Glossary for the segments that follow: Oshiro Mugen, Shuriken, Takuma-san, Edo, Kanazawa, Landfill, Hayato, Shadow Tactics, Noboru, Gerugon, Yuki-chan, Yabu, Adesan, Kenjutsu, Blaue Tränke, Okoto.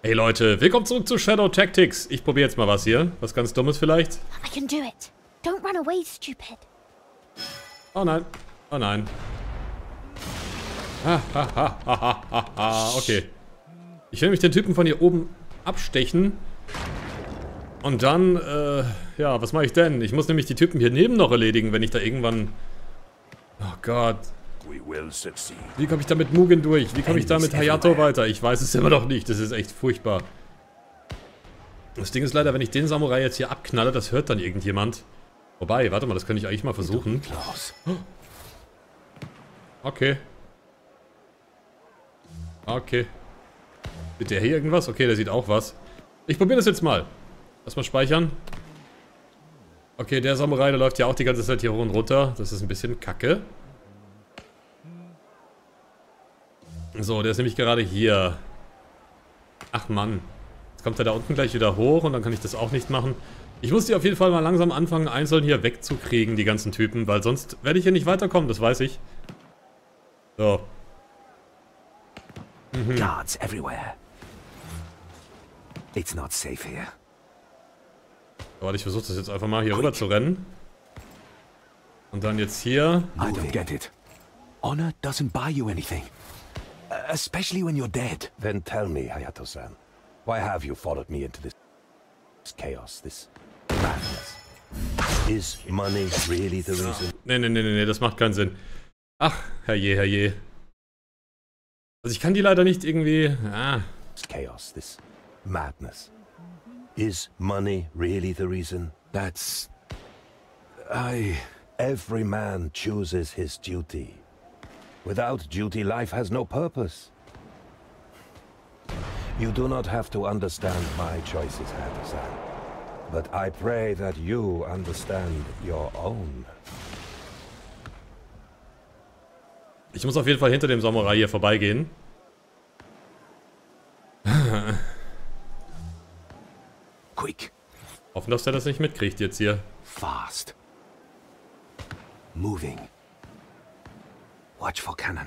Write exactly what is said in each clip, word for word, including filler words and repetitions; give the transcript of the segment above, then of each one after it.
Hey Leute, willkommen zurück zu Shadow Tactics. Ich probiere jetzt mal was hier. Was ganz Dummes vielleicht. I can do it. Don't run away, stupid. Oh nein. Oh nein. Ha, ha, ha, ha, ha, ha. Okay. Ich will nämlich den Typen von hier oben abstechen. Und dann, äh, ja, was mache ich denn? Ich muss nämlich die Typen hier neben noch erledigen, wenn ich da irgendwann... Oh Gott. Wie komme ich da mit Mugen durch? Wie komme ich da mit Hayato weiter? Ich weiß es immer noch nicht. Das ist echt furchtbar. Das Ding ist leider, wenn ich den Samurai jetzt hier abknalle, das hört dann irgendjemand. Wobei, warte mal, das könnte ich eigentlich mal versuchen. Okay. Okay. Sieht der hier irgendwas? Okay, der sieht auch was. Ich probiere das jetzt mal. Lass mal speichern. Okay, der Samurai, der läuft ja auch die ganze Zeit hier hoch und runter. Das ist ein bisschen kacke. So, der ist nämlich gerade hier. Ach Mann. Jetzt kommt er da unten gleich wieder hoch und dann kann ich das auch nicht machen. Ich muss die auf jeden Fall mal langsam anfangen, einzeln hier wegzukriegen, die ganzen Typen, weil sonst werde ich hier nicht weiterkommen, das weiß ich. So. Mhm. Guards everywhere. It's not safe here. Warte, ich versuche das jetzt einfach mal hier rüber zu rennen. Und dann jetzt hier. I don't get it. Honor doesn't buy you anything. Especially when you're dead. Then tell me, Hayato-san, why have you followed me into this chaos, this madness? Is money really the reason? Nee, nee, nee, nee, das macht keinen Sinn. Ach, herrje, herrje. Also ich kann die leider nicht irgendwie... Ah. Chaos, this madness. Is money really the reason? That's... I... Every man chooses his duty. Without duty, life has no purpose. You do not have to understand my choices, Adesan. But I pray that you understand your own. Ich muss auf jeden Fall hinter dem Samurai hier vorbeigehen. Quick. Hoffen, dass er das nicht mitkriegt jetzt hier. Fast. Moving.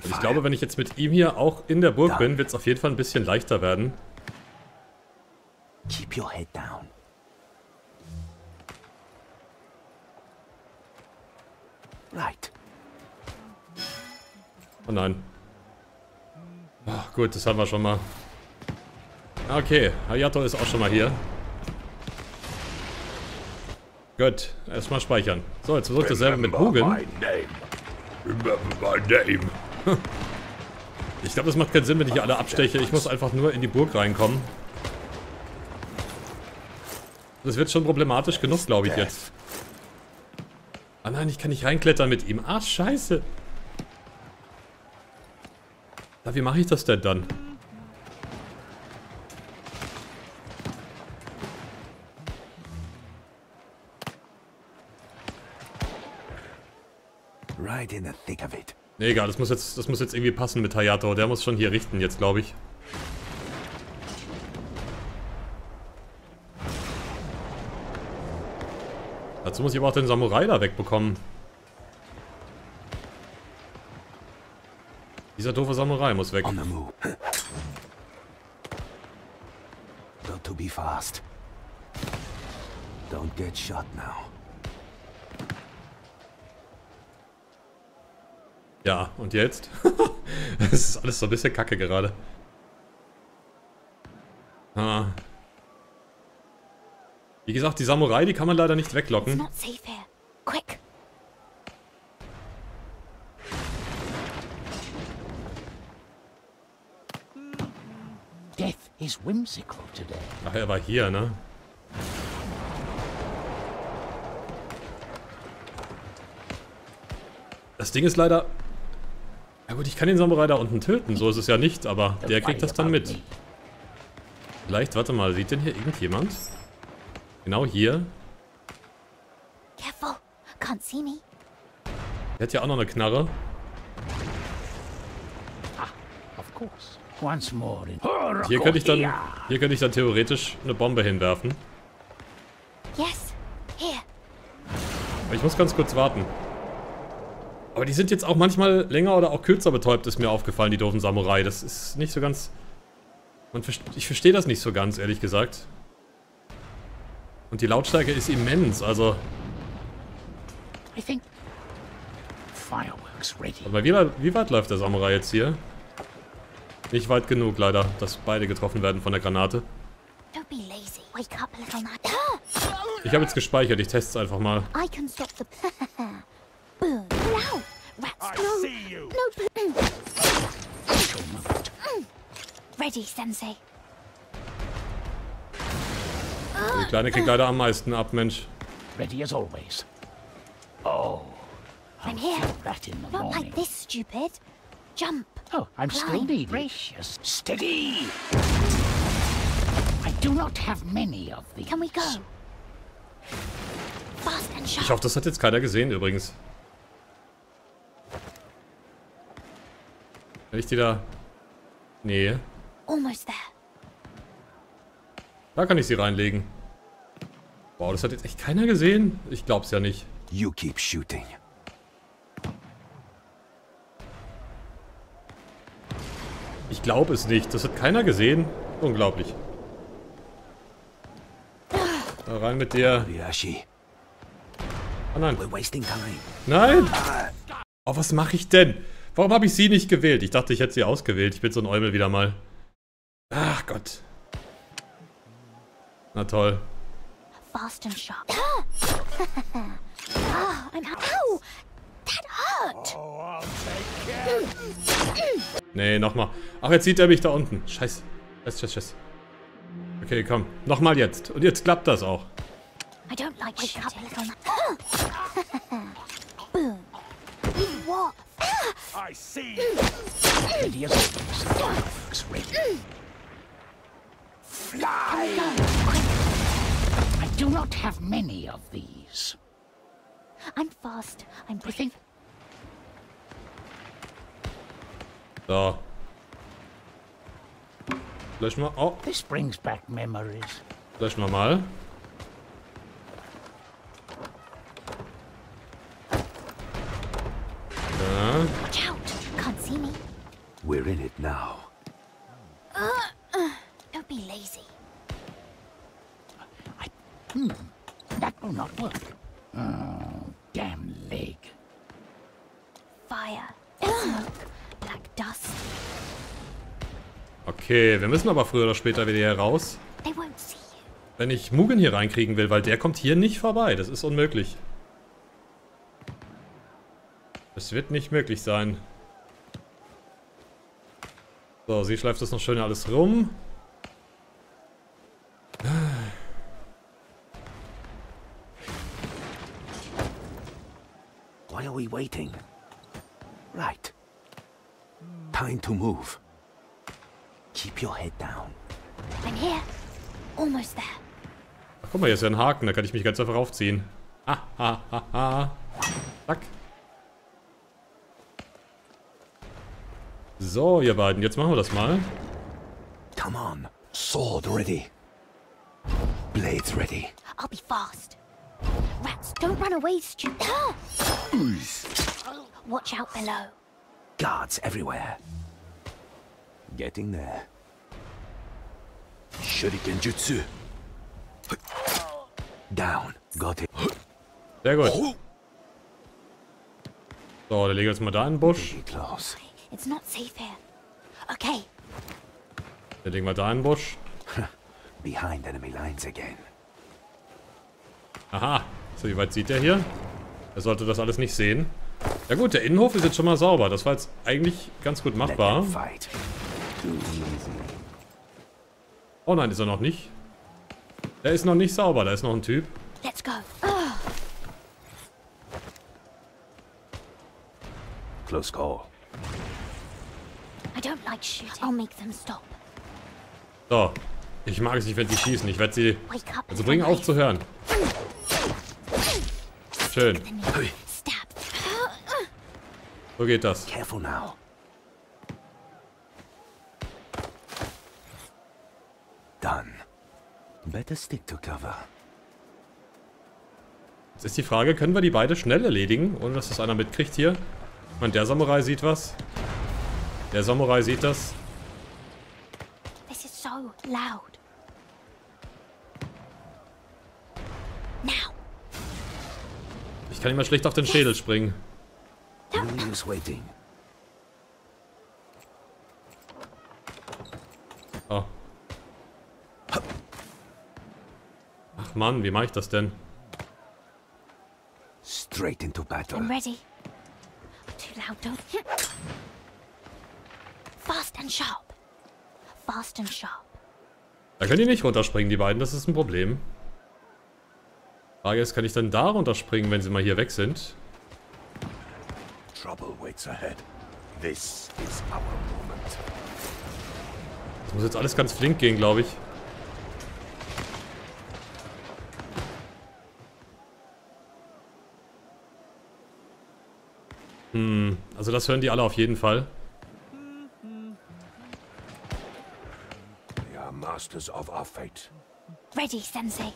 Ich glaube, wenn ich jetzt mit ihm hier auch in der Burg bin, wird es auf jeden Fall ein bisschen leichter werden. Keep your head down. Right. Oh nein. Ach, gut, das haben wir schon mal. Okay, Hayato ist auch schon mal hier. Gut, erstmal speichern. So, jetzt versucht dasselbe mit Mugen. Ich glaube, das macht keinen Sinn, wenn ich hier alle absteche. Ich muss einfach nur in die Burg reinkommen. Das wird schon problematisch genug, glaube ich, jetzt. Ah nein, ich kann nicht reinklettern mit ihm. Ah, scheiße. Na, wie mache ich das denn dann? Nee, egal, das muss, jetzt, das muss jetzt irgendwie passen mit Hayato. Der muss schon hier richten jetzt, glaube ich. Dazu muss ich aber auch den Samurai da wegbekommen. Dieser doofe Samurai muss weg. Got to be fast. Don't get shot now. Ja, und jetzt? Das ist alles so ein bisschen kacke gerade. Ah. Wie gesagt, die Samurai, die kann man leider nicht weglocken. Ach, er war hier, ne? Das Ding ist leider... Ja gut, ich kann den Samurai da unten töten, so ist es ja nicht, aber der kriegt das dann mit. Vielleicht, warte mal, sieht denn hier irgendjemand? Genau hier. Der hat ja auch noch eine Knarre. Und hier könnte ich dann, hier könnte ich dann theoretisch eine Bombe hinwerfen. Aber ich muss ganz kurz warten. Aber die sind jetzt auch manchmal länger oder auch kürzer betäubt, ist mir aufgefallen, die doofen Samurai. Das ist nicht so ganz Und ich verstehe das nicht so ganz, ehrlich gesagt. Und die Lautstärke ist immens, also. Aber wie, wie weit läuft der Samurai jetzt hier? Nicht weit genug, leider, dass beide getroffen werden von der Granate. Ich habe jetzt gespeichert, ich teste es einfach mal. Die Kleine kriegt leider am meisten ab, Mensch. Ready as always. Oh. I'm here. Not like this, stupid. Jump. Oh, I'm still needed. Gracious. Steady. I do not have many of these. Can we go? Fast and sharp. Ich hoffe, das hat jetzt keiner gesehen, übrigens. Will ich die da? Nee. Almost there. Da kann ich sie reinlegen. Wow, das hat jetzt echt keiner gesehen? Ich glaub's ja nicht. You keep shooting. Ich glaube es nicht. Das hat keiner gesehen. Unglaublich. Da rein mit dir. Oh nein. Nein! Oh, was mache ich denn? Warum habe ich sie nicht gewählt? Ich dachte, ich hätte sie ausgewählt. Ich bin so ein Eumel wieder mal. Ach Gott. Na toll. Fast and sharp. Oh, I'm ow! That hurt. Oh, I'll take care. Nee, nochmal. Ach, jetzt sieht er mich da unten. Scheiße. Scheiße, scheiße, scheiße. Okay, komm. Nochmal jetzt. Und jetzt klappt das auch. I don't like shooting. I see. Fly. I do not have many of these. I'm fast. I'm pushing. So. Löschen wir. Oh. This brings back memories. Löschen wir mal. Ja. Watch out. Can't see me. We're in it now. Uh, uh, don't be lazy. Hm, that will not work. Oh, damn leg. Fire, smoke, black dust. Okay, wir müssen aber früher oder später wieder hier raus. Wenn ich Mugen hier reinkriegen will, weil der kommt hier nicht vorbei. Das ist unmöglich. Das wird nicht möglich sein. So, sie schleift das noch schön alles rum. Waiting. Right. Time to move. Keep your head down. I'm here. Almost there. Ach, guck mal, hier ist ja ein Haken, da kann ich mich ganz einfach raufziehen. Ha ha ha ha. Zack. So, ihr beiden, jetzt machen wir das mal. Come on. Sword ready. Blades ready. I'll be fast. Rats, don't run away, stupid. Watch out below. Guards everywhere. Getting there. Shuriken Jutsu. Down. Got it. Sehr gut. So, dann legen wir jetzt mal da in den Busch. It's not safe here. Okay. Dann legen wir da in den Busch. Behind enemy lines again. Aha. So, wie weit sieht der hier? Er sollte das alles nicht sehen. Ja gut, der Innenhof ist jetzt schon mal sauber. Das war jetzt eigentlich ganz gut machbar. Oh nein, ist er noch nicht. Der ist noch nicht sauber. Da ist noch ein Typ. Close call. So. Ich mag es nicht, wenn sie schießen. Ich werde sie... Also bringen auf zu hören. Schön. So geht das. Jetzt ist die Frage, können wir die beide schnell erledigen, ohne dass das einer mitkriegt hier? Ich meine, der Samurai sieht was. Der Samurai sieht das. allowed. Now. Ich kann immer schlecht auf den Schädel springen. Oh. Ach Mann, wie mache ich das denn? Straight into battle. I'm ready. Too loud, don't you? Fast and sharp. Fast and sharp. Da können die nicht runterspringen, die beiden, das ist ein Problem. Frage ist, kann ich dann da runterspringen, wenn sie mal hier weg sind? Trouble waits ahead. This is our moment. Das muss jetzt alles ganz flink gehen, glaube ich. Hm, also das hören die alle auf jeden Fall. We are masters of our fate. Ready, Sensei.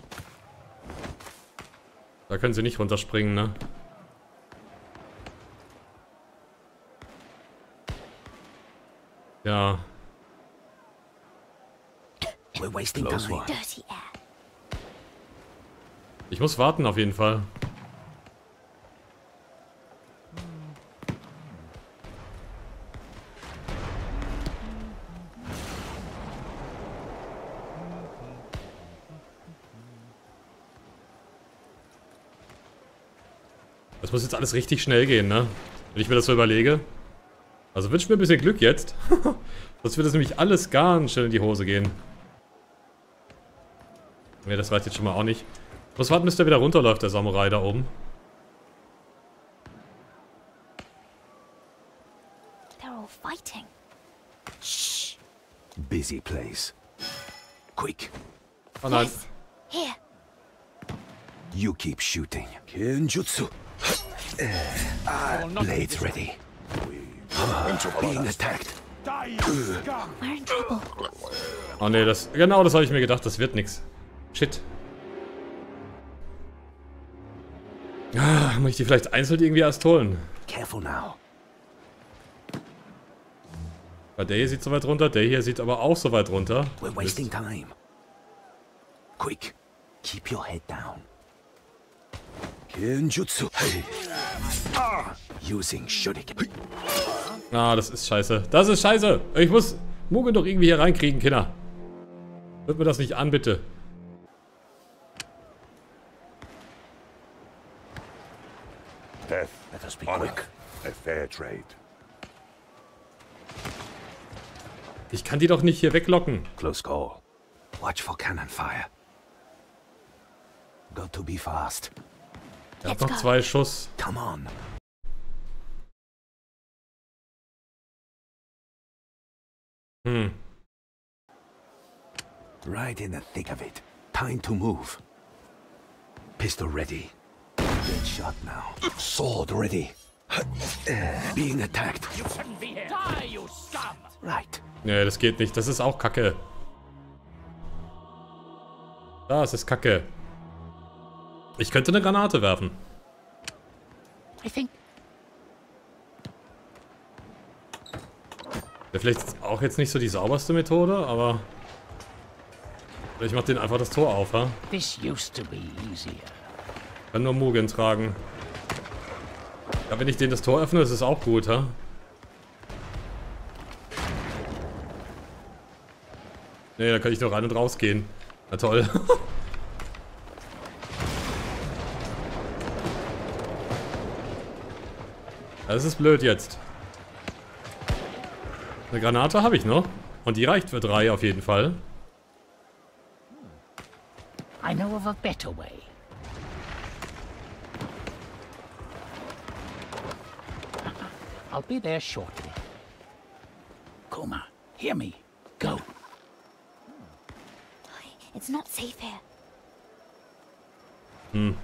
Da können sie nicht runterspringen, ne? Ja. Ich muss warten auf jeden Fall. Das muss jetzt alles richtig schnell gehen, ne? Wenn ich mir das so überlege. Also wünsche mir ein bisschen Glück jetzt. Sonst wird das nämlich alles ganz schnell in die Hose gehen. Ne, das reicht jetzt schon mal auch nicht. Muss warten, bis der wieder runterläuft, der Samurai da oben. They're all fighting. Shh. Busy place. Quick. Oh nein. Yes. Here. You keep shooting. Kenjutsu. Uh, blades ready. Being attacked. Oh ne, das. Genau das habe ich mir gedacht, das wird nix. Shit. Ah, muss ich die vielleicht einzeln irgendwie erst holen? Careful now. Der hier sieht so weit runter, der hier sieht aber auch so weit runter. We're wasting time. Quick. Keep your head down. Kenjutsu. Using Shuriken. Ah, das ist scheiße. Das ist scheiße. Ich muss Mugen doch irgendwie hier reinkriegen, Kinder. Hört mir das nicht an, bitte. Death, honor, a fair trade. Ich kann die doch nicht hier weglocken. Close call. Watch for cannon fire. Got to be fast. Er hat noch zwei Schuss. Come on. Hm. Right in the thick of it. Time to move. Pistol ready. Good shot now. Sword ready. Being attacked. You shouldn't be here. Die, you scum. Right. Nee, das geht nicht. Das ist auch Kacke. Das ist Kacke. Ich könnte eine Granate werfen. I think. Wäre vielleicht auch jetzt nicht so die sauberste Methode, aber ich mach den einfach das Tor auf, ha? This used to be easier. Kann nur Mugen tragen. Ja, wenn ich den das Tor öffne, ist es auch gut, ha? Ne, da kann ich nur rein und raus gehen. Na toll. Das ist blöd jetzt. Eine Granate habe ich noch. Und die reicht für drei auf jeden Fall. I know of a better way. I'll be there shortly. Kuma, hear me. Go. It's not safe here. Hm.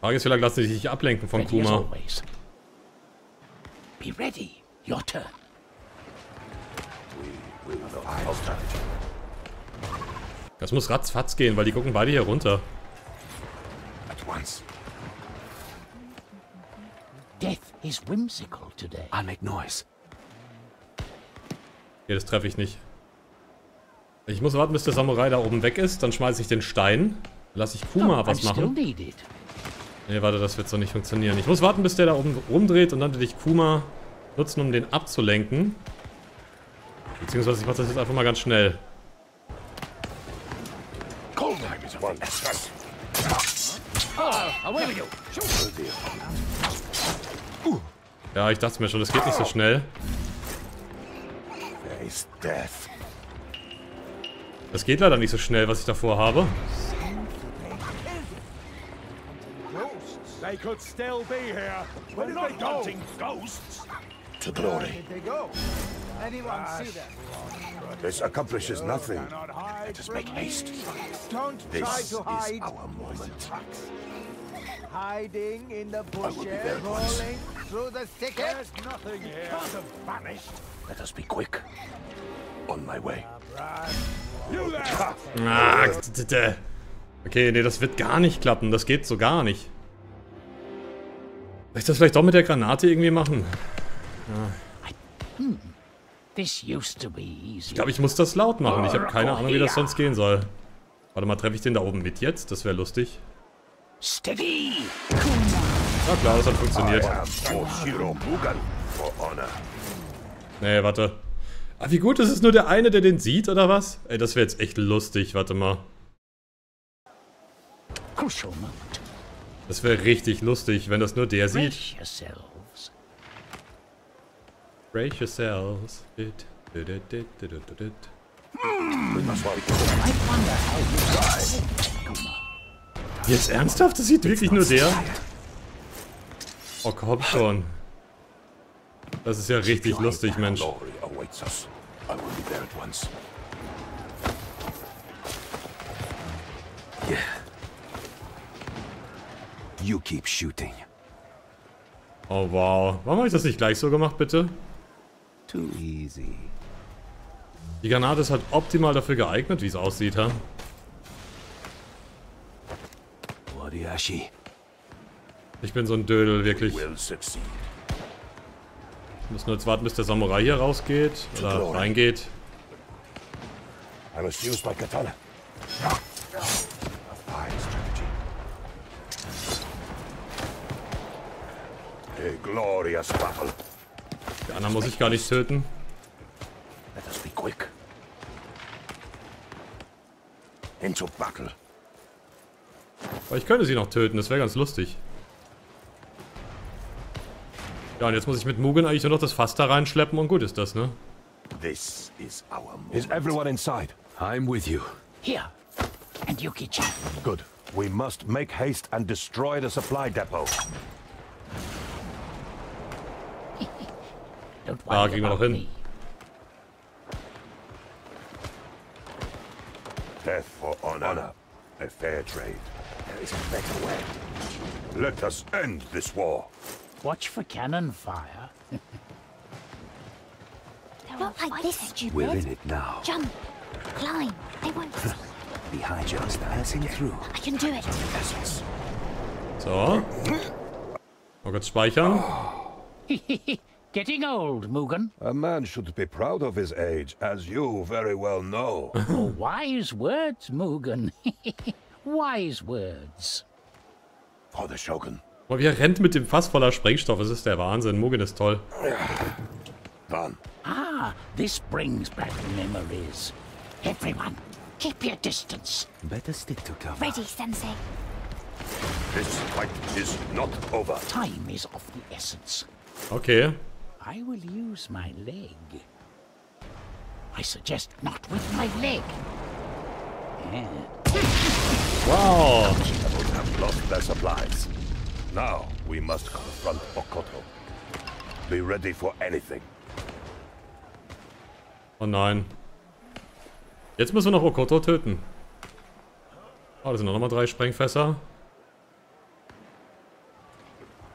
Frage ist, vielleicht lassen sie sich ablenken von Kuma. Be ready, your turn. Das muss ratzfatz gehen, weil die gucken beide hier runter. At once. Death is whimsical today. I'll make noise. Nee, das treffe ich nicht. Ich muss warten, bis der Samurai da oben weg ist. Dann schmeiße ich den Stein. Lass ich Kuma was machen. Nee, warte, das wird so nicht funktionieren. Ich muss warten, bis der da oben rumdreht und dann will ich Kuma nutzen, um den abzulenken. Beziehungsweise ich mache das jetzt einfach mal ganz schnell. Ja, ich dachte mir schon, das geht nicht so schnell. Das geht leider nicht so schnell, was ich davor habe. They could still be here. Where did they go? Ghosts? To glory. Did they go? Anyone see that? This accomplishes nothing. Let us make haste. Don't try to hide. This is our moment. Hiding in the bushes, rolling through the thicket. There's nothing here. You can't have vanished. Let us be quick. On my way. You there? Okay, nee, das wird gar nicht klappen. Das geht so gar nicht. Soll ich das vielleicht doch mit der Granate irgendwie machen? Ja. Ich glaube, ich muss das laut machen. Ich habe keine Ahnung, wie das sonst gehen soll. Warte mal, treffe ich den da oben mit jetzt? Das wäre lustig. Na ja, klar, das hat funktioniert. Nee, warte. Ah, wie gut, ist es nur der eine, der den sieht, oder was? Ey, das wäre jetzt echt lustig. Warte mal. Das wäre richtig lustig, wenn das nur der sieht. Brace yourselves. Jetzt ernsthaft? Das sieht wirklich nur der? Oh, komm schon. Das ist ja richtig lustig, Mensch. You keep shooting. Oh wow. Warum habe ich das nicht gleich so gemacht, bitte? Too easy. Die Granate ist halt optimal dafür geeignet, wie es aussieht, ha? Ich bin so ein Dödel, wirklich. Ich muss nur jetzt warten, bis der Samurai hier rausgeht. Oder reingeht. I must use my katana. Der andere muss ich gar nicht töten. Aber ich könnte sie noch töten, das wäre ganz lustig. Ja, und jetzt muss ich mit Mugen eigentlich nur noch das Fass da reinschleppen und gut ist das, ne? This is our moment. Is everyone inside? I'm with you. Here. And Yuki-chan. Good. We must make haste and destroy the supply depot. Da kriegen wir noch hin. Death for honor, a fair trade. There is a better way. Let us end this war. Watch for cannon fire. Not like this, stupid. We're in it now. Jump, climb. I won't see. Behind you, passing through. I can do it. So. Oh Gott, speichern. Getting old, Mugen. A man should be proud of his age, as you very well know. Oh, wise words, Mugen. Wise words. For the Shogun. Aber wie er rennt mit dem Fass voller Sprengstoff, es ist der Wahnsinn. Mugen ist toll. Dann. Ah, this brings back memories. Everyone, keep your distance. Better stick to cover. Ready, Sensei. This fight is not over. Time is of the essence. Okay. I will use my leg. I suggest not with my leg. Yeah. Wow. We have lost their supplies. Now we must confront Okoto. Be ready for anything. Oh nein. Jetzt müssen wir noch Okoto töten. Oh, da sind noch mal drei Sprengfässer.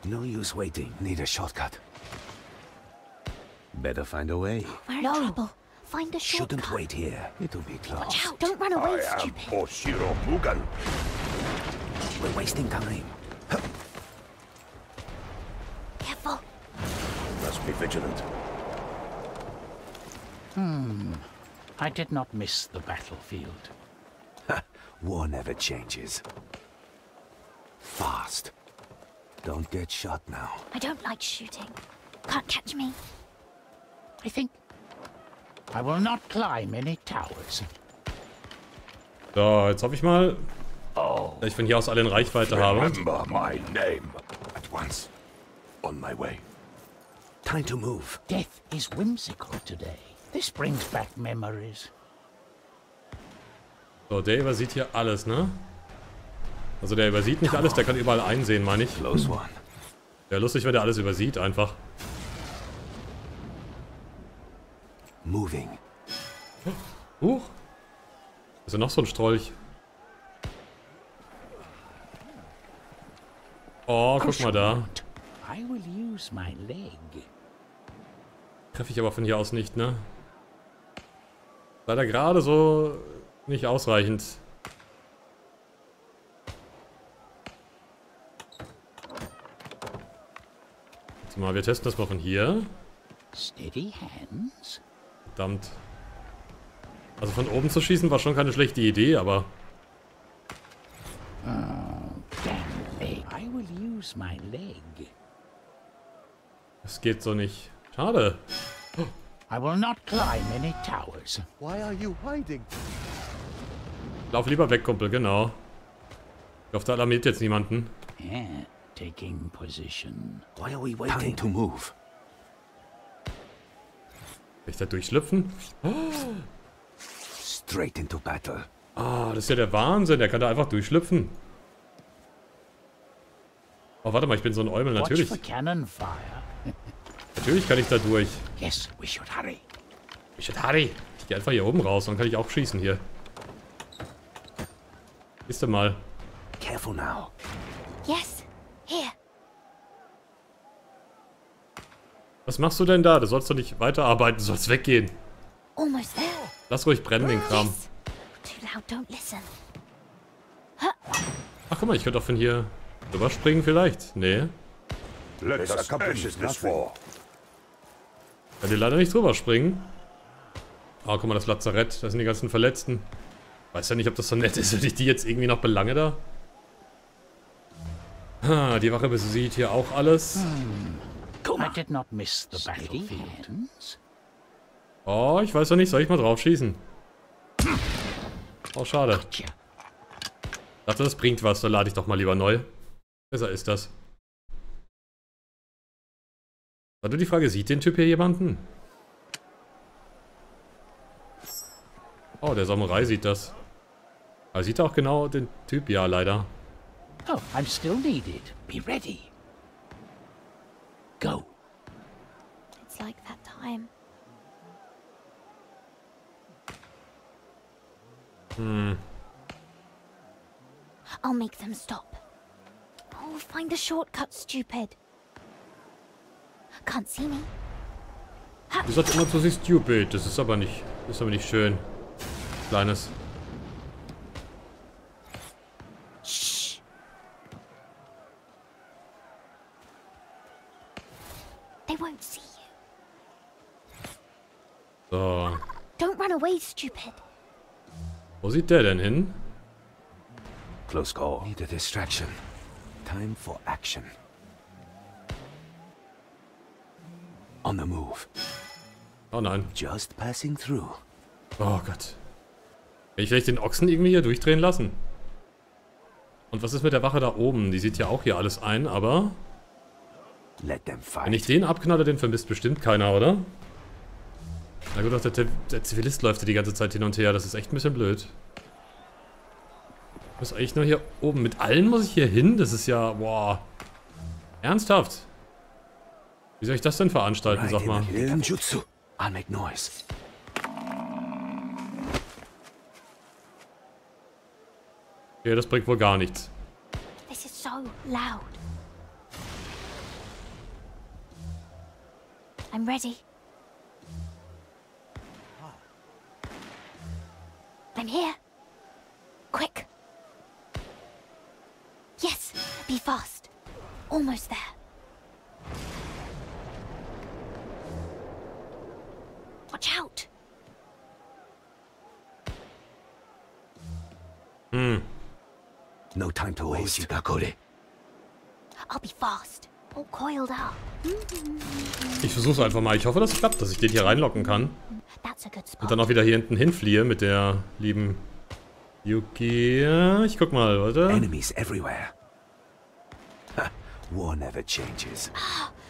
No use waiting. Need a shortcut. Better find a way. We're in no. trouble. Find a shortcut. Shouldn't wait here. It'll be close. Watch out! Don't run away, I stupid. I am Oshiro Mugen. We're wasting time. Careful. Must be vigilant. Hmm. I did not miss the battlefield. War never changes. Fast. Don't get shot now. I don't like shooting. Can't catch me. I think I will not climb any towers. So, jetzt hoffe ich mal, dass ich von hier aus alle in Reichweite habe. Remember my name at once. On my way. Time to move. Death is whimsical today. This brings back memories. So, der übersieht hier alles, ne? Also der übersieht nicht alles, der kann überall einsehen, meine ich. Wäre lustig, wenn der alles übersieht, einfach. Moving. Huch. Ist ja noch so ein Strolch. Oh, guck mal da. Treffe ich aber von hier aus nicht, ne? Leider gerade so nicht ausreichend. Jetzt mal, wir testen das mal von hier. Verdammt. Also von oben zu schießen war schon keine schlechte Idee, aber... Das geht so nicht. Schade. I will not climb any towers. Why are you hiding? Lauf lieber weg, Kumpel, genau. Ich hoffe, da alarmiert jetzt niemanden. Yeah, taking position. Why are we waiting? Time to move. Will ich da durchschlüpfen? Oh. Straight into battle. Ah, das ist ja der Wahnsinn. Der kann da einfach durchschlüpfen. Oh, warte mal, ich bin so ein Eumel, natürlich. Natürlich kann ich da durch. Yes, we should hurry. We should hurry. Ich gehe einfach hier oben raus, dann kann ich auch schießen hier. Siehst du mal. Careful now. Yes, here. Was machst du denn da? Du sollst doch nicht weiterarbeiten, du sollst weggehen. Almost there. Lass ruhig brennen, den Kram. Yes. Too loud, don't listen. Ach, guck mal, ich könnte auch von hier rüberspringen vielleicht. Nee. Let's accomplish this war. Kann hier leider nicht drüber springen. Ah, oh, guck mal, das Lazarett. Da sind die ganzen Verletzten. Weiß ja nicht, ob das so nett ist, wenn ich die jetzt irgendwie noch belange da. Ha, die Wache besieht hier auch alles. I did not miss the battlefield. Oh, ich weiß doch nicht. Soll ich mal drauf schießen? Oh, schade. Ich dachte, das bringt was. Dann lade ich doch mal lieber neu. Besser ist das. War nur die Frage, sieht den Typ hier jemanden? Oh, der Samurai sieht das. Er sieht auch genau den Typ, ja, leider. Oh, I'm still needed. Be ready. Go. It's like that time. Hm. I'll make them stop. Oh, find the shortcut, stupid. Can't see me. Du sagst immer zu sich stupid, das ist aber nicht, das ist aber nicht schön. Kleines. Shh. They won't see you. So. Don't run away, stupid. Wo sieht der denn hin? Close call. Need a distraction. Time for action. On the move. Oh nein. Just passing through. Oh Gott. Kann ich vielleicht den Ochsen irgendwie hier durchdrehen lassen? Und was ist mit der Wache da oben? Die sieht ja auch hier alles ein, aber... Let them fight. Wenn ich den abknalle, den vermisst bestimmt keiner, oder? Na gut, auch der, der Zivilist läuft ja die ganze Zeit hin und her. Das ist echt ein bisschen blöd. Ich muss eigentlich nur hier oben. Mit allen muss ich hier hin? Das ist ja... Boah. Ernsthaft? Wie soll ich das denn veranstalten, sag mal? Okay, das bringt wohl gar nichts. Yes, be fast. Almost there. Watch out! No time to waste. I'll be fast. All coiled up. Ich versuch's einfach mal. Ich hoffe, das klappt, dass ich den hier reinlocken kann. Und dann auch wieder hier hinten hinfliehe mit der lieben Yuki. Ich guck mal, warte. Enemies everywhere. War never changes.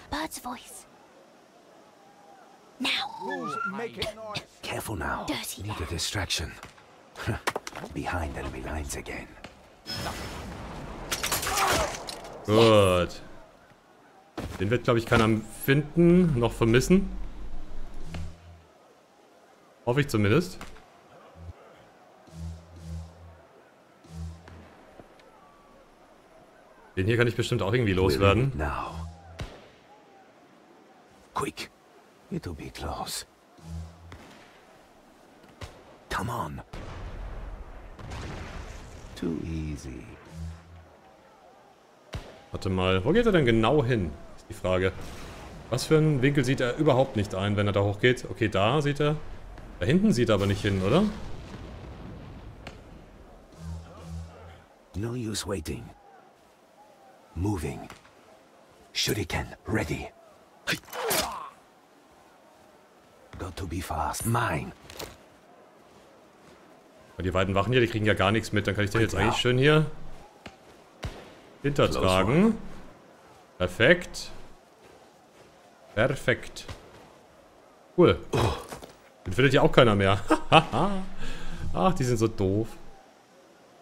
Bird's voice. Now. Careful now. Need a distraction. Behind enemy lines again. Gut. Den wird, glaube ich, keiner finden, noch vermissen. Hoffe ich zumindest. Den hier kann ich bestimmt auch irgendwie loswerden. Now. Quick. It'll be close. Come on. Too easy. Warte mal, wo geht er denn genau hin? Ist die Frage. Was für einen Winkel sieht er überhaupt nicht ein, wenn er da hochgeht? Okay, da sieht er. Da hinten sieht er aber nicht hin, oder? No use waiting. Moving. Shuriken ready. Got to be fast. Mine. Die beiden Wachen hier, die kriegen ja gar nichts mit. Dann kann ich den jetzt eigentlich schön hier hintertragen. Perfekt. Perfekt. Cool. Den findet ja auch keiner mehr. Ach, die sind so doof.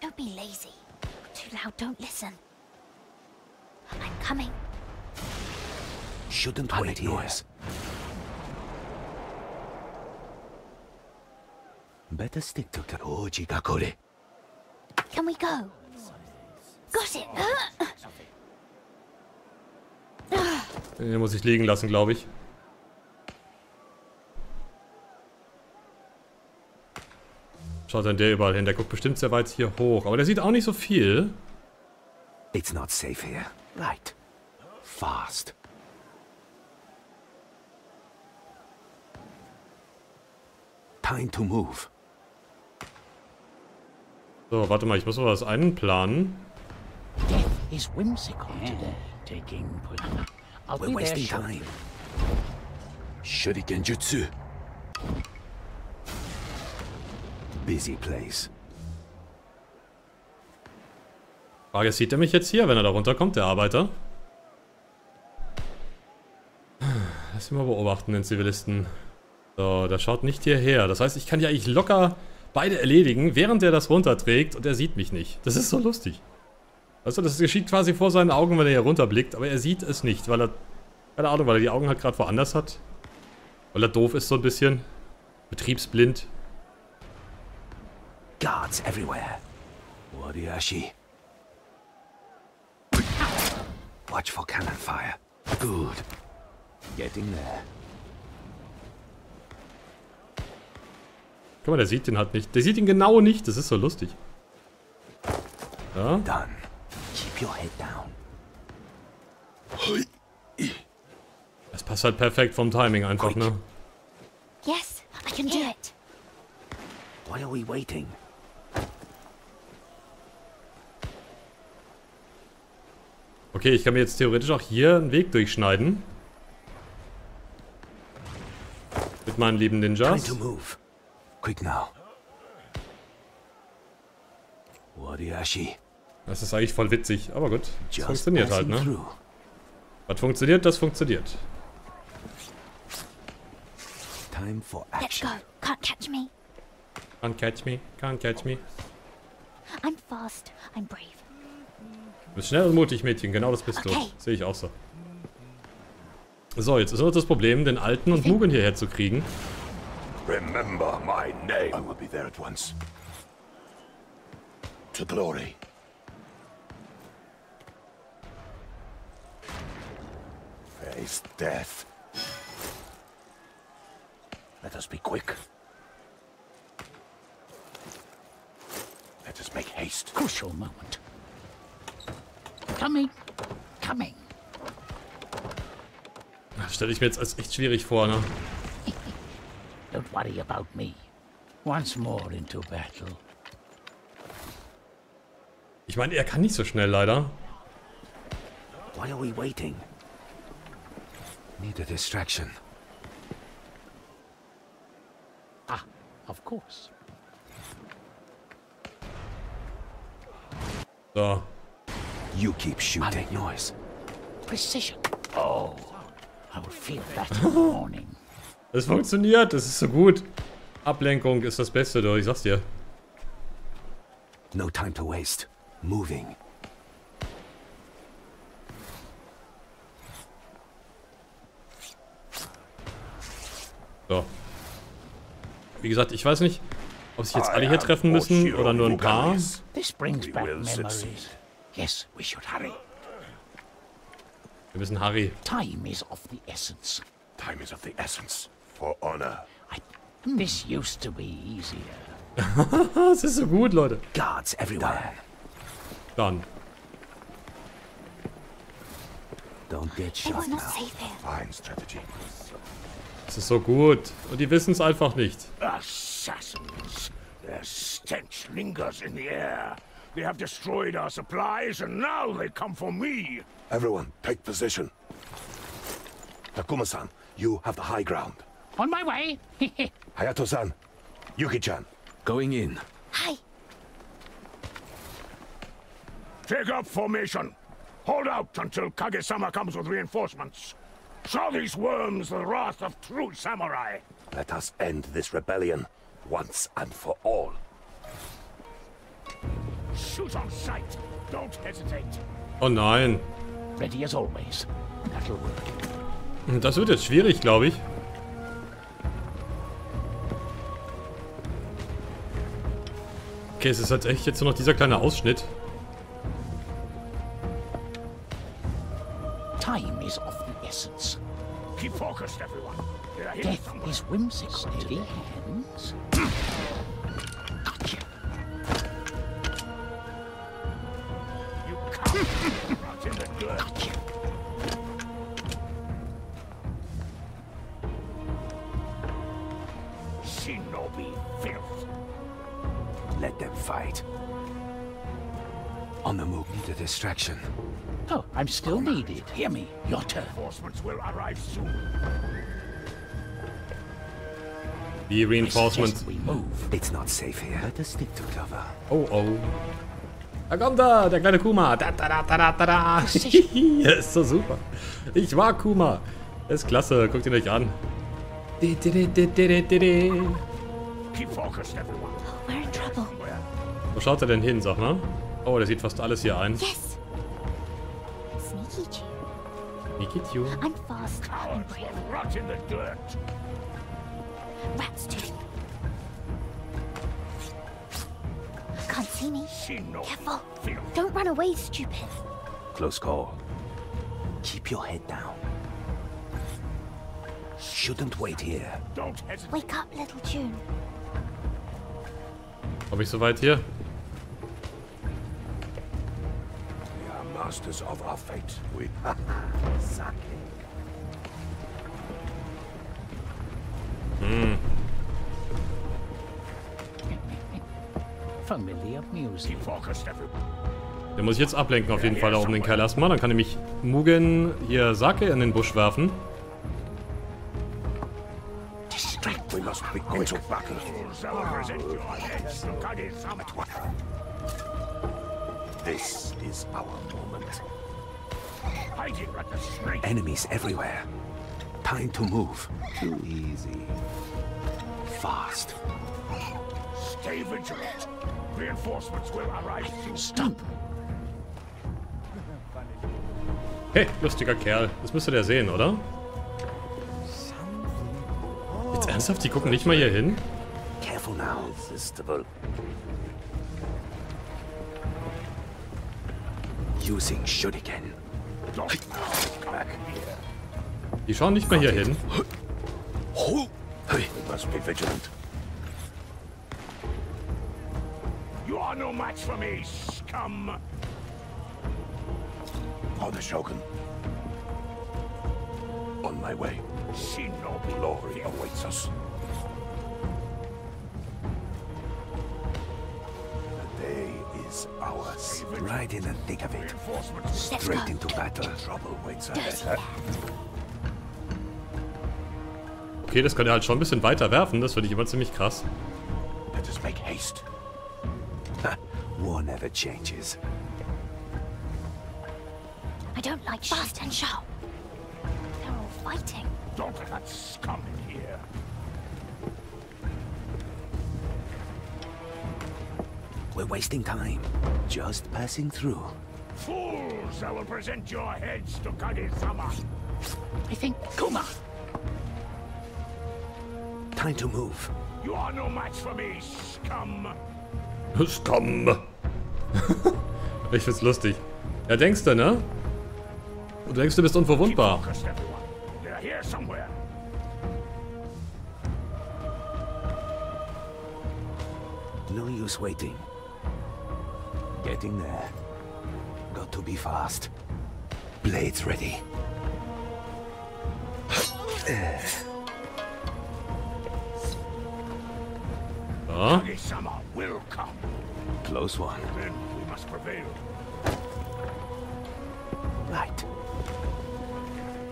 Don't be lazy. Too loud, don't listen. I'm coming. Shouldn't wait noise. Better stick to Kaoji Gakure. Can we go? Got it. Den muss ich liegen lassen, glaube ich. Schaut dann der überall hin. Der guckt bestimmt sehr weit hier hoch. Aber der sieht auch nicht so viel. It's not safe here. Right. Fast. Time to move. So, warte mal, ich muss mal was einplanen. Is whimsical today, taking putting. We're wasting time. Shuriken Jutsu. Busy place. Frage, sieht er mich jetzt hier, wenn er da runterkommt, der Arbeiter? Lass ihn mal beobachten, den Zivilisten. So, der schaut nicht hierher. Das heißt, ich kann ja eigentlich locker beide erledigen, während er das runterträgt und er sieht mich nicht. Das ist so lustig. Also das geschieht quasi vor seinen Augen, wenn er hier runterblickt, aber er sieht es nicht, weil er, keine Ahnung, weil er die Augen halt gerade woanders hat. Weil er doof ist so ein bisschen. Betriebsblind. Guards everywhere. Wariashi. Watch for cannon fire. Good. Getting there. Guck mal, der sieht den halt nicht. Der sieht ihn genau nicht. Das ist so lustig. Ja. Dann. Keep your head down. Das passt halt perfekt vom Timing einfach, ne? Yes, I can do it. Why are we waiting? Okay, ich kann mir jetzt theoretisch auch hier einen Weg durchschneiden. Mit meinen lieben Ninjas. Quick now. Das ist eigentlich voll witzig, aber gut. Das funktioniert halt, ne? Was funktioniert, das funktioniert. Time for action. Let's go. Can't catch me. Can't catch me. Can't catch me. I'm fast. I'm brave. Du bist schnell und mutig, Mädchen. Genau das bist du. Okay. Sehe ich auch so. So, jetzt ist nur das Problem, den Alten und Mugen hierher zu kriegen. Remember my name. I will be there at once. To glory. Face death. Let us be quick. Let us make haste. Crucial moment. Coming. Coming. Das stelle ich mir jetzt als echt schwierig vor, ne? Don't worry about me. Once more into battle. Ich meine, er kann nicht so schnell, leider. Why are we waiting? Need a distraction. Ah, of course. So. You keep shooting. Make noise. Precision. Oh, I will feel that in the morning. Es funktioniert, es ist so gut. Ablenkung ist das Beste, doch, ich sag's dir. No time to waste. Moving. So. Wie gesagt, ich weiß nicht, ob sich jetzt alle hier treffen müssen oder nur ein paar. Wir müssen Harry. Time is of the essence. Time is of the essence for honor. This used to be easier. Das ist so gut, Leute. Guards everywhere. Dann. Don't get shot now. Fine strategy. Das ist so gut. Und die wissen es einfach nicht. Assassins. Their stench lingers in the air. They have destroyed our supplies and now they come for me. Everyone, take position. Takuma-san, you have the high ground. On my way. Hayato-san, Yuki-chan, going in. Hi. Take up formation. Hold out until Kage-sama comes with reinforcements. Show these worms the wrath of true samurai. Let us end this rebellion once and for all. Shoot on sight. Don't hesitate. Oh nein. Ready as always. That'll work. Das wird jetzt schwierig, glaube ich. Okay, es ist halt echt jetzt nur noch dieser kleine Ausschnitt. Time is of the essence. Keep focused, everyone. Death is whimsical in the hands. Gotcha. You can't rot in the dirt. Gotcha. Shinobi filth. Let them fight. On the move, need a distraction. Oh, I'm still needed. Hear me. Your turn. Reinforcements will arrive soon. The reinforcements. We move. It's not safe here. Let us stick to cover. Oh oh. Da kommt er, der kleine Kuma. Da da da da da da. Ist so super. Ich war Kuma. Ist klasse. Guckt ihn euch an. Keep focused, everyone. We're in trouble. Wo schaut er denn hin, sag mal? Oh, der sieht fast alles hier ein. Yes. Sneaky Nikichu. I'm fast. Rot in the dirt. Rats too. Can't see me. Careful. Don't run away, stupid. Close call. Keep your head down. Shouldn't wait here. Don't hesitate. Wake up, little June. Hab ich soweit hier? Masters of our fate. We suck in. Familiar music. Der muss ich jetzt ablenken auf jeden Fall da oben den Kerl erstmal. Dann kann nämlich Mugen hier Sake in den Busch werfen. We must be going to battle. This is our moment. Enemies everywhere. Time to move. Too easy. Fast. Stay vigilant. Reinforcements will arrive. Stop. Hey, lustiger Kerl. Das müsste der sehen, oder? Jetzt ernsthaft? Die gucken nicht mal hier hin? Careful now. Irresistible. Using Shuriken. Die schauen nicht mal hier hin. You are no match for me, scum. On the Shogun. On my way. Shinobi glory awaits us. The day is ours. Right in the thick of it. Straight into battle. Trouble waits ahead. Okay, das kann er halt schon ein bisschen weiter werfen. Das finde ich immer ziemlich krass. Let us make haste. War never changes. I don't like fast and shout. They're all fighting. Don't let that scum in here. We're wasting time. Just passing through. Fools! I will present your heads to Kage-sama. I think Kuma. Time to move. You are no match for me, scum. Scum. Ich find's lustig. Ja, denkst du, ne? Du denkst, du bist unverwundbar. No use waiting. Getting there. Got to be fast. Blades ready. So. Close one. Then we must prevail. Right.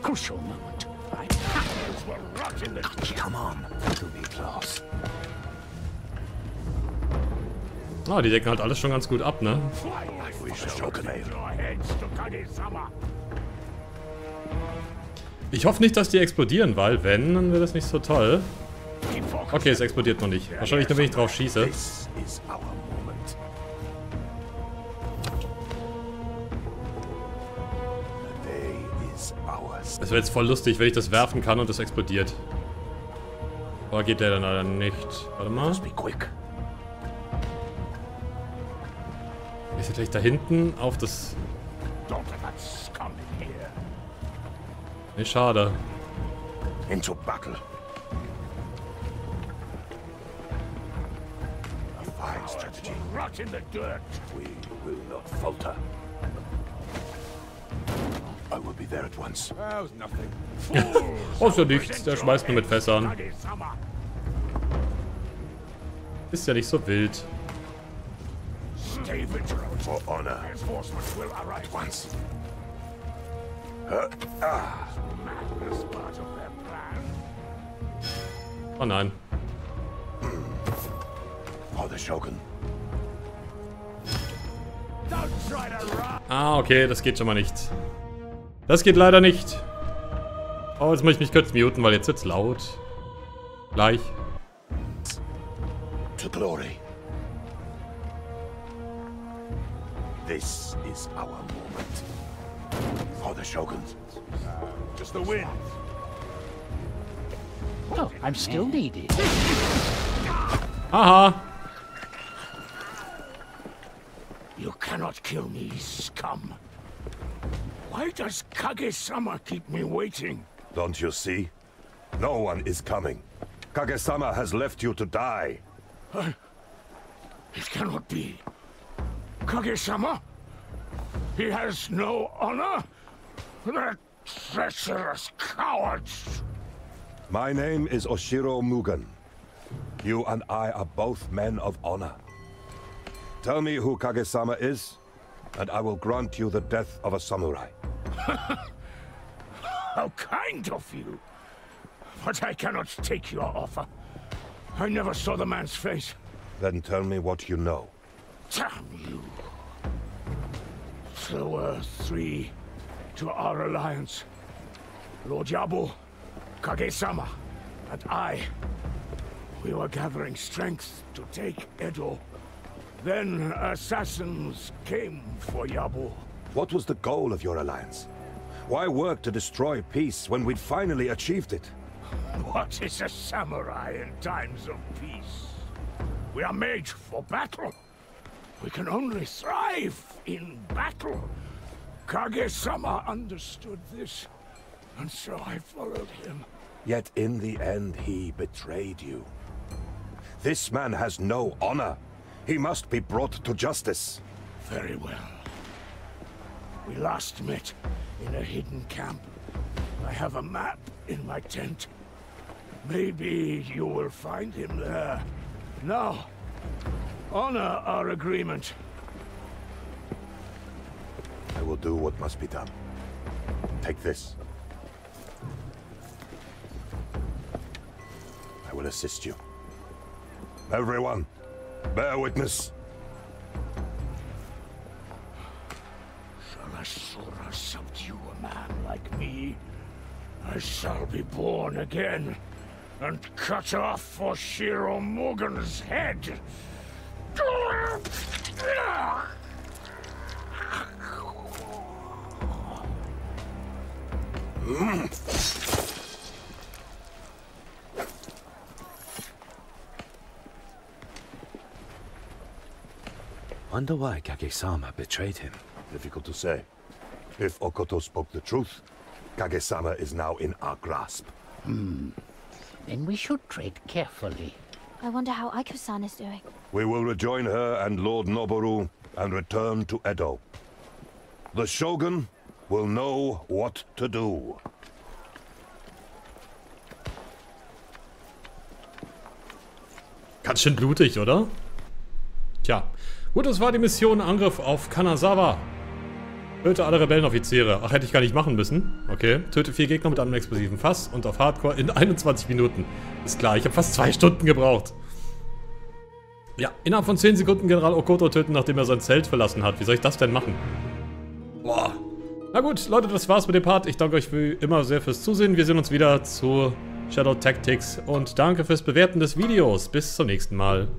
Crucial moment. My captains were right in the... Come on. It'll be close. Ah, die decken halt alles schon ganz gut ab, ne? Ich hoffe nicht, dass die explodieren, weil wenn, dann wäre das nicht so toll. Okay, es explodiert noch nicht. Wahrscheinlich nur, wenn ich drauf schieße. Es wäre jetzt voll lustig, wenn ich das werfen kann und es explodiert. Aber geht der dann leider nicht. Warte mal. Ist vielleicht da hinten auf das... Nee, schade. Into battle. A fine strategy. Rot in the dirt. We will not falter. I will be there at once. Oh, nothing. Oh, so nichts. Der schmeißt nur mit Fässern. Ist ja nicht so wild. For honor. Enforcement will arrive at once. Oh nein. Ah, okay, das geht schon mal nicht. Das geht leider nicht. Oh, jetzt muss ich mich kurz muten, weil jetzt wird's laut. Gleich. To glory. This is our moment. For the Shogun. Just the wind. Oh, I'm still needed. Haha. You cannot kill me, scum. Why does Kage-sama keep me waiting? Don't you see? No one is coming. Kage-sama has left you to die. Uh, it cannot be. Kage-sama? He has no honor? They're treacherous cowards! My name is Oshiro Mugen. You and I are both men of honor. Tell me who Kage-sama is, and I will grant you the death of a samurai. How kind of you! But I cannot take your offer. I never saw the man's face. Then tell me what you know. Damn you! There were three to our alliance. Lord Yabu, Kage-sama, and I. We were gathering strength to take Edo. Then assassins came for Yabu. What was the goal of your alliance? Why work to destroy peace when we'd finally achieved it? What is a samurai in times of peace? We are made for battle. We can only thrive in battle. Kage-sama understood this, and so I followed him. Yet in the end, he betrayed you. This man has no honor. He must be brought to justice. Very well. We last met in a hidden camp. I have a map in my tent. Maybe you will find him there. Now. Honor our agreement. will do what must be done. Take this. I will assist you. Everyone, bear witness. Shall Asura subdue a man like me? I shall be born again and cut off Oshiro Mugen's head. Wonder why Kage-sama betrayed him. Difficult to say. If Okoto spoke the truth, Kage-sama is now in our grasp. Hmm. Then we should tread carefully. I wonder how Aiko-san is doing. We will rejoin her and Lord Noboru and return to Edo. The Shogun will know what to do. Ganz schön blutig, oder? Tja. Gut, das war die Mission Angriff auf Kanazawa. Töte alle Rebellenoffiziere. Ach, hätte ich gar nicht machen müssen. Okay. Töte vier Gegner mit einem explosiven Fass und auf Hardcore in einundzwanzig Minuten. Ist klar, ich habe fast zwei Stunden gebraucht. Ja, innerhalb von zehn Sekunden General Okoto töten, nachdem er sein Zelt verlassen hat. Wie soll ich das denn machen? Boah. Na gut, Leute, das war's mit dem Part. Ich danke euch wie immer sehr fürs Zusehen. Wir sehen uns wieder zu Shadow Tactics und danke fürs Bewerten des Videos. Bis zum nächsten Mal.